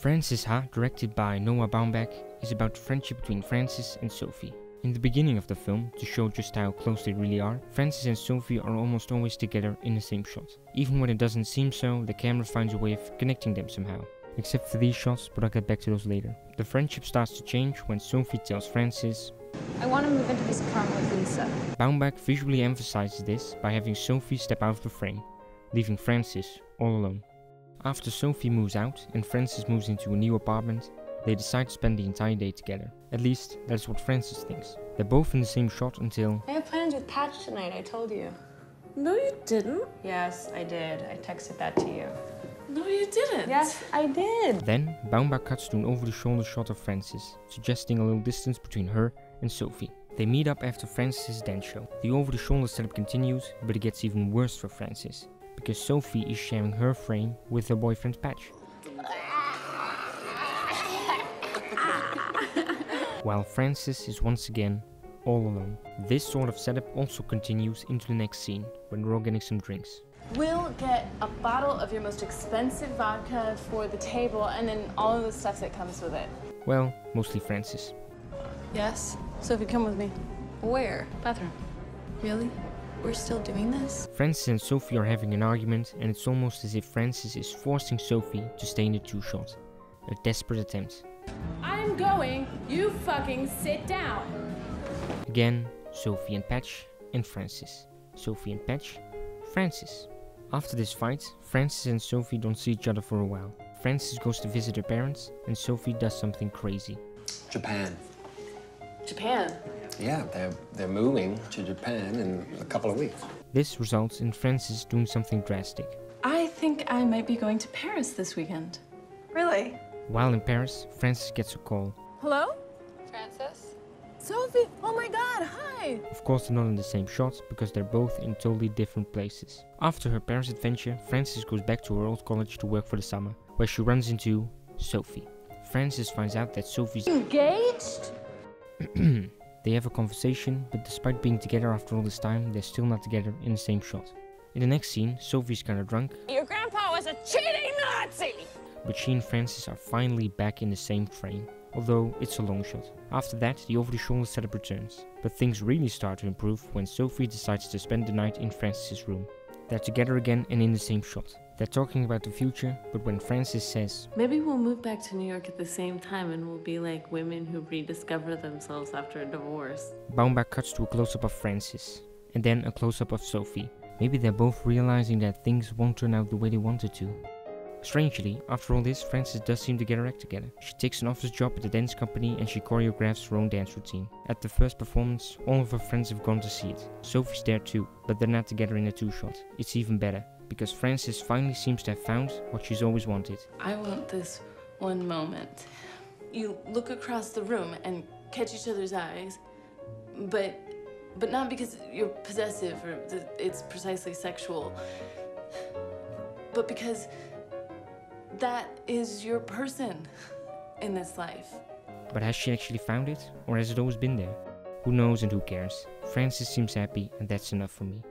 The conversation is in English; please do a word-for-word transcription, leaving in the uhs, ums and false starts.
Frances Ha, directed by Noah Baumbach, is about the friendship between Frances and Sophie. In the beginning of the film, to show just how close they really are, Frances and Sophie are almost always together in the same shot. Even when it doesn't seem so, the camera finds a way of connecting them somehow. Except for these shots, but I'll get back to those later. The friendship starts to change when Sophie tells Frances, "I want to move into this car with Lisa." Baumbach visually emphasizes this by having Sophie step out of the frame, leaving Frances all alone. After Sophie moves out and Frances moves into a new apartment, they decide to spend the entire day together. At least, that's what Frances thinks. They're both in the same shot until... "I have plans with Patch tonight, I told you." "No, you didn't." "Yes, I did. I texted that to you." "No, you didn't." "Yes, I did." Then, Baumbach cuts to an over-the-shoulder shot of Frances, suggesting a little distance between her and Sophie. They meet up after Frances' dance show. The over-the-shoulder setup continues, but it gets even worse for Frances, because Sophie is sharing her frame with her boyfriend Patch. While Frances is once again all alone. This sort of setup also continues into the next scene, when we're all getting some drinks. "We'll get a bottle of your most expensive vodka for the table, and then all of the stuff that comes with it." Well, mostly Frances. "Yes? Sophie, come with me." "Where?" "Bathroom." "Really? We're still doing this?" Frances and Sophie are having an argument, and it's almost as if Frances is forcing Sophie to stay in the two-shot. A desperate attempt. "I'm going, you fucking sit down." Again, Sophie and Patch and Frances. Sophie and Patch, Frances. After this fight, Frances and Sophie don't see each other for a while. Frances goes to visit her parents, and Sophie does something crazy. Japan. Japan? Yeah, they're, they're moving to Japan in a couple of weeks. This results in Frances doing something drastic. "I think I might be going to Paris this weekend." "Really?" While in Paris, Frances gets a call. "Hello? Frances? Sophie! Oh my god, hi!" Of course they're not in the same shot, because they're both in totally different places. After her Paris adventure, Frances goes back to her old college to work for the summer, where she runs into Sophie. Frances finds out that Sophie's engaged? They have a conversation, but despite being together after all this time, they're still not together in the same shot. In the next scene, Sophie's kinda drunk. "Your grandpa was a cheating Nazi!" But she and Frances are finally back in the same frame, although it's a long shot. After that, the over-the-shoulder setup returns, but things really start to improve when Sophie decides to spend the night in Frances' room. They're together again and in the same shot. They're talking about the future, but when Frances says, "Maybe we'll move back to New York at the same time and we'll be like women who rediscover themselves after a divorce," Baumbach cuts to a close-up of Frances, and then a close-up of Sophie. Maybe they're both realizing that things won't turn out the way they wanted to. Strangely, after all this, Frances does seem to get her act together. She takes an office job at a dance company and she choreographs her own dance routine. At the first performance, all of her friends have gone to see it. Sophie's there too, but they're not together in a two-shot. It's even better, because Frances finally seems to have found what she's always wanted. "I want this one moment. You look across the room and catch each other's eyes, but, but not because you're possessive or it's precisely sexual, but because that is your person in this life." But has she actually found it, or has it always been there? Who knows and who cares? Frances seems happy, and that's enough for me.